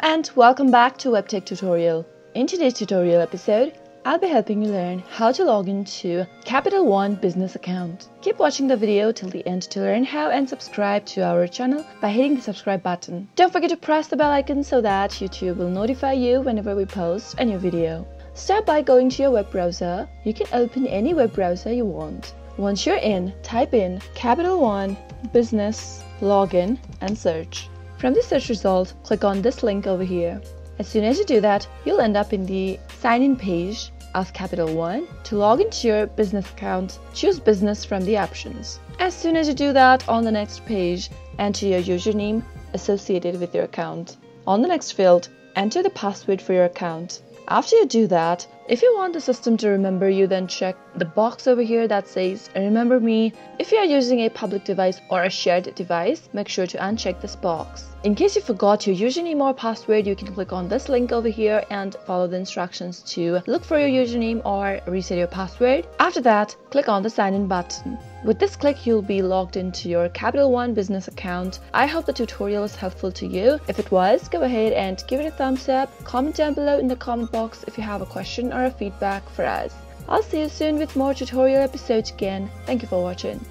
Hello and welcome back to WebTech Tutorial. In today's tutorial episode, I'll be helping you learn how to log into Capital One business account. Keep watching the video till the end to learn how, and subscribe to our channel by hitting the subscribe button. Don't forget to press the bell icon so that YouTube will notify you whenever we post a new video. Start by going to your web browser. You can open any web browser you want. Once you're in, type in Capital One business login and search. From the search result, click on this link over here. As soon as you do that, you'll end up in the sign-in page of Capital One. To log into your business account, choose business from the options. As soon as you do that, on the next page, enter your username associated with your account. On the next field, enter the password for your account. After you do that, if you want the system to remember you, then check the box over here that says "Remember me." If you are using a public device or a shared device, make sure to uncheck this box. In case you forgot your username or password, you can click on this link over here and follow the instructions to look for your username or reset your password. After that, click on the sign in button. With this click, you'll be logged into your Capital One business account. I hope the tutorial was helpful to you. If it was, go ahead and give it a thumbs up. Comment down below in the comment box if you have a question or a feedback for us. I'll see you soon with more tutorial episodes again. Thank you for watching.